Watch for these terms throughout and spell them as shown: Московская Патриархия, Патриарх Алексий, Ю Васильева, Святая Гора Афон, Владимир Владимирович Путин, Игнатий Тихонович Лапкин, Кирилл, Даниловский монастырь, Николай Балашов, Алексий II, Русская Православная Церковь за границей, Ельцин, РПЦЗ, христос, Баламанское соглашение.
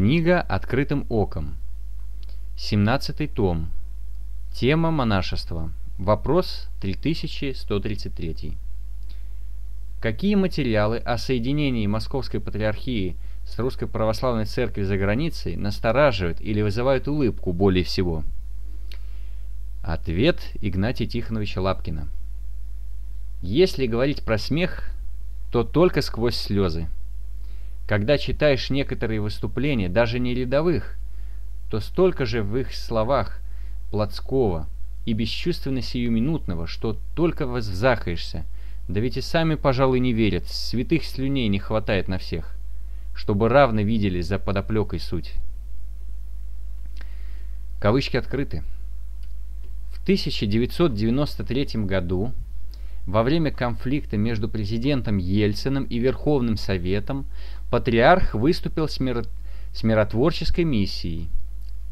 Книга «Открытым оком». 17 том. Тема монашества. Вопрос 3133. Какие материалы о соединении Московской Патриархии с Русской Православной Церкви за границей настораживают или вызывают улыбку более всего? Ответ Игнатия Тихоновича Лапкина. Если говорить про смех, то только сквозь слезы. Когда читаешь некоторые выступления, даже не рядовых, то столько же в их словах плотского и бесчувственно сиюминутного, что только воззахаешься, да ведь и сами, пожалуй, не верят, святых слюней не хватает на всех, чтобы равно видели за подоплекой суть. Кавычки открыты. В 1993 году, во время конфликта между президентом Ельциным и Верховным Советом, патриарх выступил с миротворческой миссией.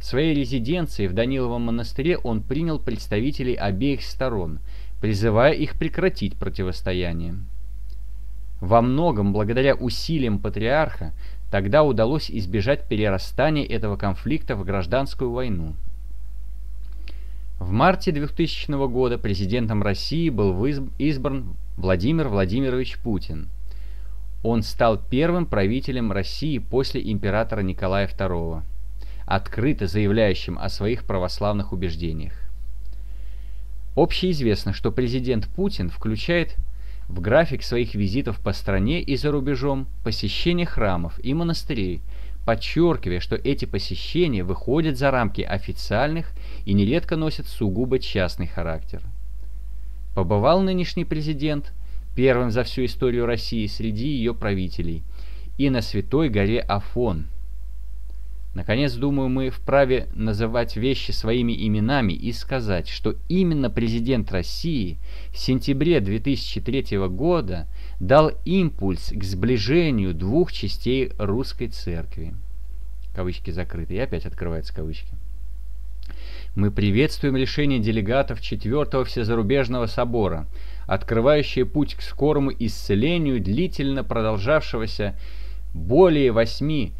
В своей резиденции в Даниловом монастыре он принял представителей обеих сторон, призывая их прекратить противостояние. Во многом благодаря усилиям патриарха тогда удалось избежать перерастания этого конфликта в гражданскую войну. В марте 2000 года президентом России был избран Владимир Владимирович Путин. Он стал первым правителем России после императора Николая II, открыто заявляющим о своих православных убеждениях. Общеизвестно, что президент Путин включает в график своих визитов по стране и за рубежом посещение храмов и монастырей, подчеркивая, что эти посещения выходят за рамки официальных и нередко носят сугубо частный характер. Побывал нынешний президент первым за всю историю России среди ее правителей и на Святой Горе Афон. Наконец, думаю, мы вправе называть вещи своими именами и сказать, что именно президент России в сентябре 2003 года дал импульс к сближению двух частей русской церкви. Кавычки закрыты, и опять открываются кавычки. Мы приветствуем решение делегатов 4-го Всезарубежного собора, открывающее путь к скорому исцелению длительно продолжавшегося более 8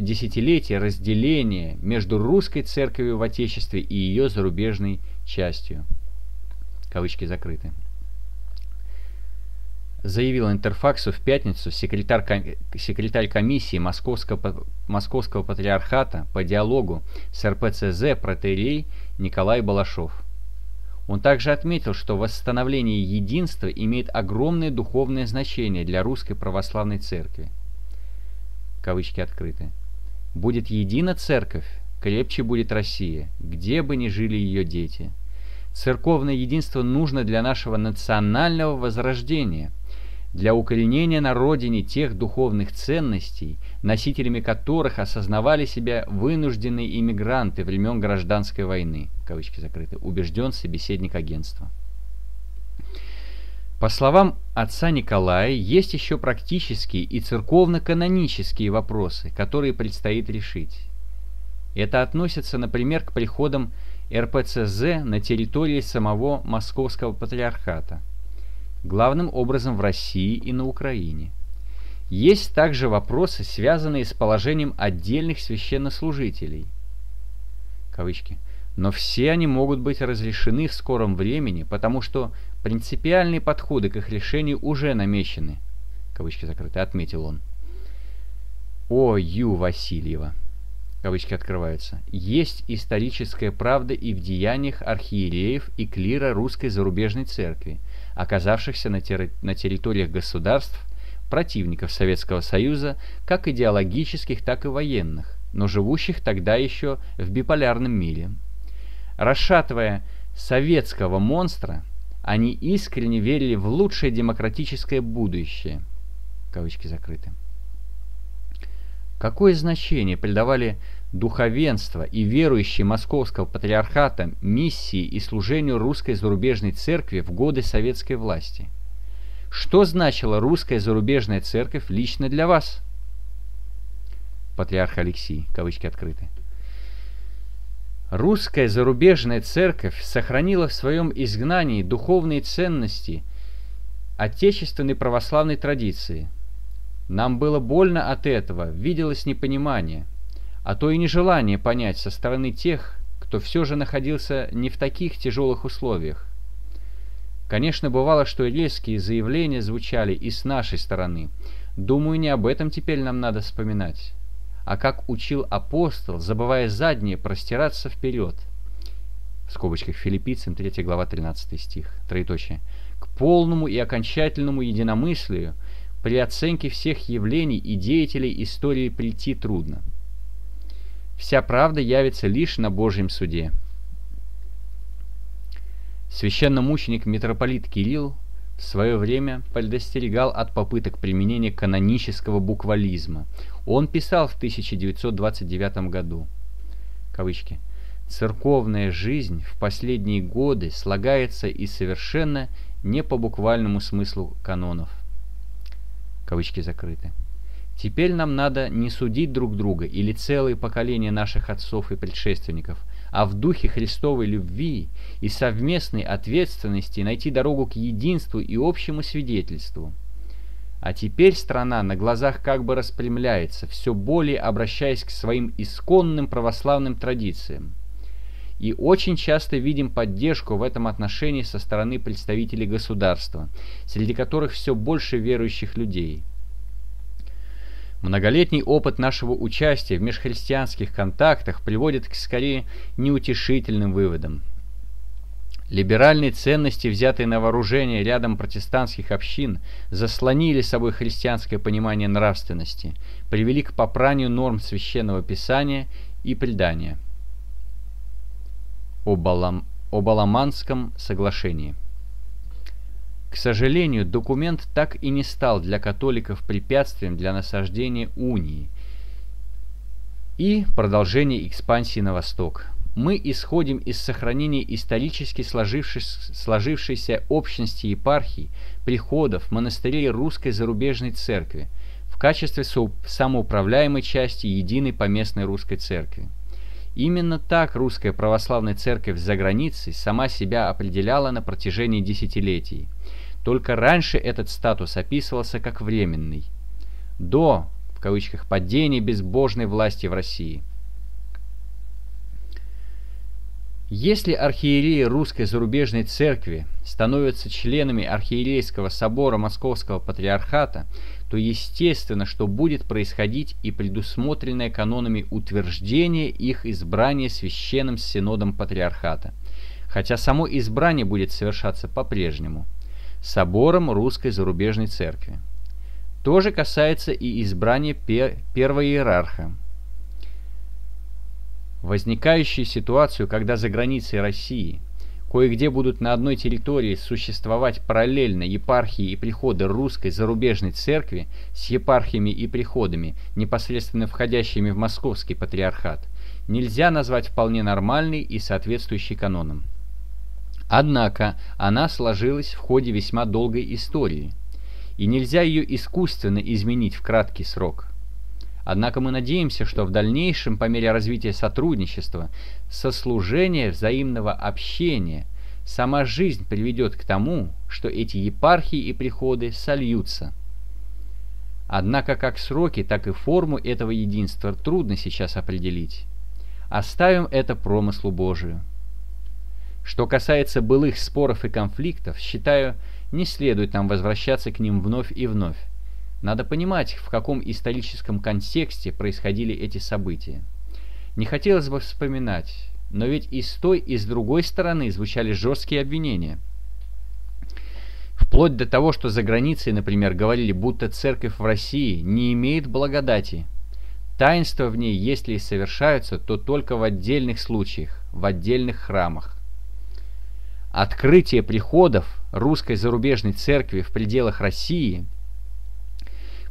десятилетий разделения между русской церковью в Отечестве и ее зарубежной частью. Кавычки закрыты. Заявил Интерфаксу в пятницу секретарь комиссии Московского Патриархата по диалогу с РПЦЗ протоиерей Николай Балашов. Он также отметил, что восстановление единства имеет огромное духовное значение для Русской Православной Церкви. Кавычки открыты. «Будет едина церковь, крепче будет Россия, где бы ни жили ее дети. Церковное единство нужно для нашего национального возрождения, для укоренения на родине тех духовных ценностей, носителями которых осознавали себя вынужденные иммигранты времен гражданской войны», кавычки закрыты, убежден собеседник агентства. По словам отца Николая, есть еще практические и церковно-канонические вопросы, которые предстоит решить. Это относится, например, к приходам РПЦЗ на территории самого Московского Патриархата, главным образом в России и на Украине. Есть также вопросы, связанные с положением отдельных священнослужителей, кавычки, но все они могут быть разрешены в скором времени, потому что принципиальные подходы к их решению уже намечены, кавычки закрыты, отметил он. О. Ю. Васильева, кавычки открываются, есть историческая правда и в деяниях архиереев и клира Русской Зарубежной Церкви, оказавшихся на территориях государств, противников Советского Союза, как идеологических, так и военных, но живущих тогда еще в биполярном мире. Расшатывая советского монстра, они искренне верили в лучшее демократическое будущее. Кавычки закрыты. Какое значение придавали духовенство и верующие Московского Патриархата миссии и служению Русской Зарубежной Церкви в годы советской власти? Что значила Русская Зарубежная Церковь лично для вас? Патриарх Алексий, кавычки открыты. Русская Зарубежная Церковь сохранила в своем изгнании духовные ценности отечественной православной традиции. Нам было больно от этого, виделось непонимание. а то и нежелание понять со стороны тех, кто все же находился не в таких тяжелых условиях. Конечно, бывало, что резкие заявления звучали и с нашей стороны. Думаю, не об этом теперь нам надо вспоминать, а как учил апостол, забывая заднее, простираться вперед. В скобочках Филиппийцам 3 глава 13 стих, троеточие. К полному и окончательному единомыслию при оценке всех явлений и деятелей истории прийти трудно. Вся правда явится лишь на Божьем суде. Священномученик митрополит Кирилл в свое время предостерегал от попыток применения канонического буквализма. Он писал в 1929 году, кавычки, «Церковная жизнь в последние годы слагается и совершенно не по буквальному смыслу канонов». Кавычки закрыты. Теперь нам надо не судить друг друга или целые поколения наших отцов и предшественников, а в духе Христовой любви и совместной ответственности найти дорогу к единству и общему свидетельству. А теперь страна на глазах как бы распрямляется, все более обращаясь к своим исконным православным традициям. И очень часто видим поддержку в этом отношении со стороны представителей государства, среди которых все больше верующих людей. Многолетний опыт нашего участия в межхристианских контактах приводит к скорее неутешительным выводам. Либеральные ценности, взятые на вооружение рядом протестантских общин, заслонили собой христианское понимание нравственности, привели к попранию норм священного писания и предания. О Баламанском соглашении. К сожалению, документ так и не стал для католиков препятствием для насаждения унии и продолжения экспансии на восток. Мы исходим из сохранения исторически сложившейся общности епархий, приходов, монастырей Русской зарубежной церкви в качестве самоуправляемой части единой поместной Русской церкви. Именно так Русская Православная Церковь за границей сама себя определяла на протяжении десятилетий. Только раньше этот статус описывался как временный, до, в кавычках, падения безбожной власти в России. Если архиереи Русской зарубежной церкви становятся членами Архиерейского собора Московского Патриархата, то естественно, что будет происходить и предусмотренное канонами утверждение их избрания Священным Синодом Патриархата, хотя само избрание будет совершаться по-прежнему Собором Русской зарубежной церкви. То же касается и избрания первого иерарха. Возникающую ситуацию, когда за границей России кое-где будут на одной территории существовать параллельно епархии и приходы Русской зарубежной церкви с епархиями и приходами, непосредственно входящими в Московский патриархат, нельзя назвать вполне нормальной и соответствующей канонам. Однако она сложилась в ходе весьма долгой истории, и нельзя ее искусственно изменить в краткий срок. Однако мы надеемся, что в дальнейшем, по мере развития сотрудничества, сослужения, взаимного общения, сама жизнь приведет к тому, что эти епархии и приходы сольются. Однако как сроки, так и форму этого единства трудно сейчас определить. Оставим это промыслу Божию. Что касается былых споров и конфликтов, считаю, не следует нам возвращаться к ним вновь и вновь. Надо понимать, в каком историческом контексте происходили эти события. Не хотелось бы вспоминать, но ведь и с той, и с другой стороны звучали жесткие обвинения. Вплоть до того, что за границей, например, говорили, будто церковь в России не имеет благодати. Таинства в ней, если и совершаются, то только в отдельных случаях, в отдельных храмах. Открытие приходов Русской зарубежной церкви в пределах России,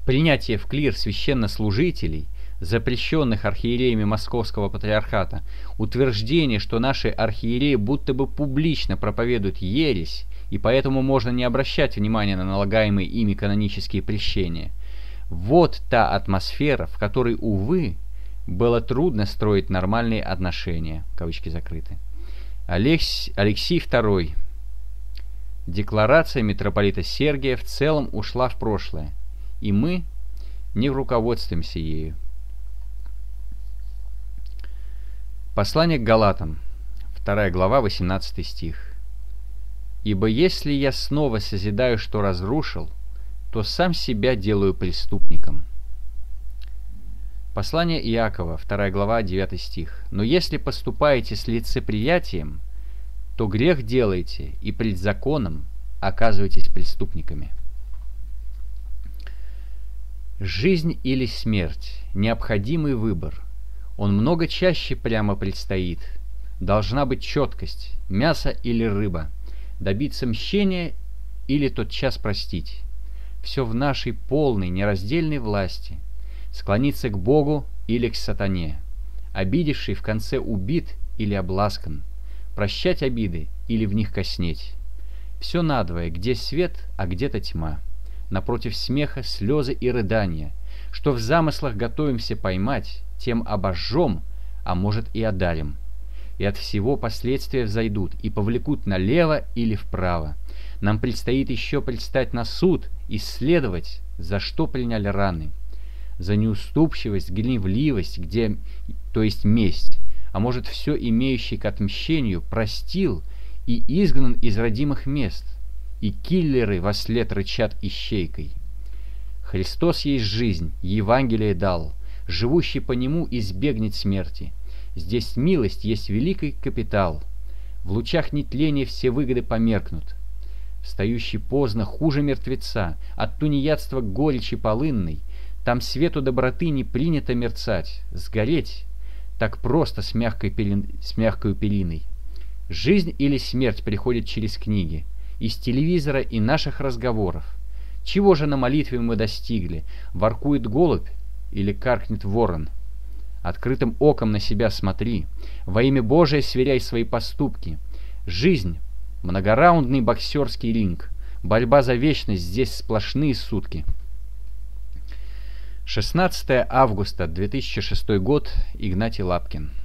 принятие в клир священнослужителей, запрещенных архиереями Московского патриархата, утверждение, что наши архиереи будто бы публично проповедуют ересь, и поэтому можно не обращать внимания на налагаемые ими канонические прещения. Вот та атмосфера, в которой, увы, было трудно строить нормальные отношения. Кавычки закрыты. Алексий II. Декларация митрополита Сергия в целом ушла в прошлое, и мы не руководствуемся ею. Послание к Галатам, 2 глава, 18 стих. «Ибо если я снова созидаю, что разрушил, то сам себя делаю преступником». Послание Иакова, 2 глава, 9 стих. «Но если поступаете с лицеприятием, то грех делаете, и пред законом оказываетесь преступниками». Жизнь или смерть – необходимый выбор. Он много чаще прямо предстоит. Должна быть четкость – мясо или рыба, добиться мщения или тотчас простить. Все в нашей полной, нераздельной власти. Склониться к Богу или к сатане. Обидевший в конце убит или обласкан. Прощать обиды или в них коснеть. Все надвое, где свет, а где-то тьма. Напротив смеха, слезы и рыдания. Что в замыслах готовимся поймать, тем обожжем, а может и одарим. И от всего последствия взойдут и повлекут налево или вправо. Нам предстоит еще предстать на суд, исследовать, за что приняли раны. За неуступчивость, гневливость, где, то есть месть, а может все имеющий к отмщению простил и изгнан из родимых мест, и киллеры вослед рычат ищейкой. Христос есть жизнь, Евангелие дал, живущий по нему избегнет смерти. Здесь милость есть великий капитал, в лучах нетления все выгоды померкнут. Встающий поздно хуже мертвеца, от тунеядства горечи полынной, там свету доброты не принято мерцать, сгореть так просто с мягкой пелиной. Жизнь или смерть приходит через книги, из телевизора и наших разговоров. Чего же на молитве мы достигли? Воркует голубь или каркнет ворон? Открытым оком на себя смотри, во имя Божие сверяй свои поступки. Жизнь – многораундный боксерский ринг, борьба за вечность, здесь сплошные сутки. 16 августа 2006 год. Игнатий Лапкин.